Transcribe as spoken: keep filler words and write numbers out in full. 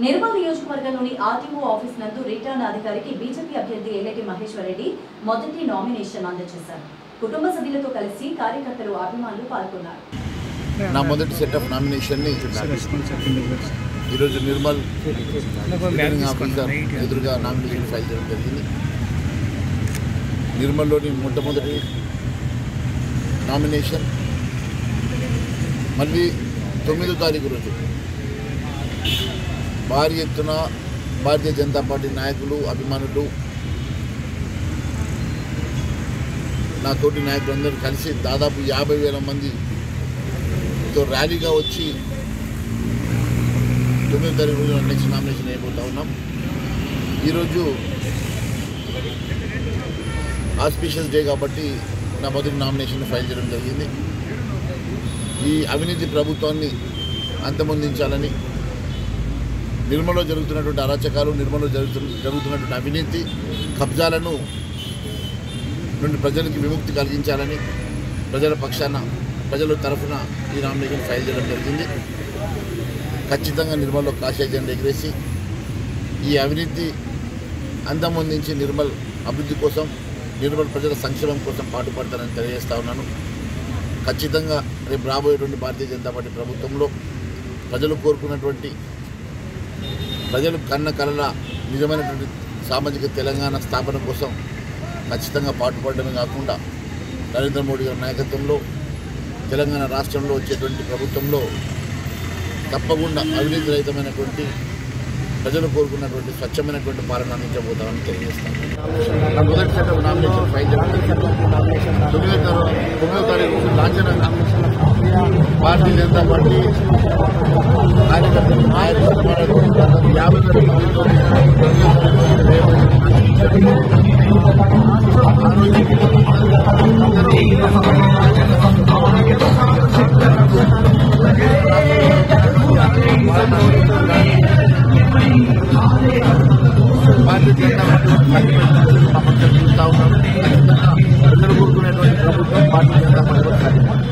निर्मल नियोजकवर्गंलोनि RTO office नंदु returning अधिकारी बीजेपी अभ्यर्थी एलेटी महेश्वर रेड्डी मोदटी नामिनेशन अंदिंचारु। कुटुंब सभ्युलतो कलिसि कार्यकर्तलु अभिमानुलु पाल्गोन्नारु। ना मोदटी सेट आफ् नामिनेशन नि ई रोजु निर्मल रिटर्निंग आफीसर एदुरुगा नामिनेशन फैल चेयडं जरिगिंदि। निर्मललोनि मोट्टमोदटी नामिनेशन मल्ली तొమ్మిదో तारीख रोज भारी एन भारतीय जनता पार्टी नायक अभिमान ना तोट नायक कल दादापू याबे वेल मंदी तो र्याली वी तొమ్మిదో तारीख रोज नैक्स्ट नामिनेशन आस्पिशियस डे काबट्टी ना मोदी नामिनेशन फाइल चेयडं जरिगिंदी। ఈ అవినీతి ప్రభుత్వాన్ని అంతమొందించాలని నిర్మలో జరుగుతున్నటువంటి అరాచకాలు నిర్మలో జరుగుతున్నటువంటి అవినీతి కబ్జాలను నుండి ప్రజలకు విముక్తి కలిగించాలని ప్రజల పక్షాన ప్రజల తరపున ఈ నామినేషన్ ఫైల్ చేయడం జరిగింది। ఖచ్చితంగా నిర్మలో కాషాయ జెండా ఎగరేసి ఈ అవినీతి అంతమొందించి నిర్మల్ అభివృద్ధి కోసం నిర్మల్ ప్రజల సంక్షేమం కోసం పాటుపడతారని తెలియజేస్తా ఉన్నాను। ఖచ్చితంగా రేపు రాబోయేటువంటి భారతీయ జనతా పార్టీ ప్రభుత్వంలో ప్రజలు కోరుకున్నటువంటి ప్రజలు కన్న కలల నిజమైనటువంటి సామాజిక తెలంగాణ స్థాపన కోసం ఖచ్చితంగా పాటుపడడమే కాకుండా నరేంద్ర మోడీ గారి నాయకత్వంలో తెలంగాణ రాష్ట్రంలో వచ్చేటువంటి ప్రభుత్వంలో తప్పకుండా అవినీతి రహితమైనటువంటి ప్రజలు కోరుకున్నటువంటి స్వచ్ఛమైనటువంటి పాలన అందించబోతామని తెలియజేస్తాను। भारतीय जनता पार्टी भारतीय जनता पार्टी प्रभुत्व भारतीय जनता पार्टी।